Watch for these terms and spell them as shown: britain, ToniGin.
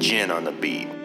ToniGin on the beat.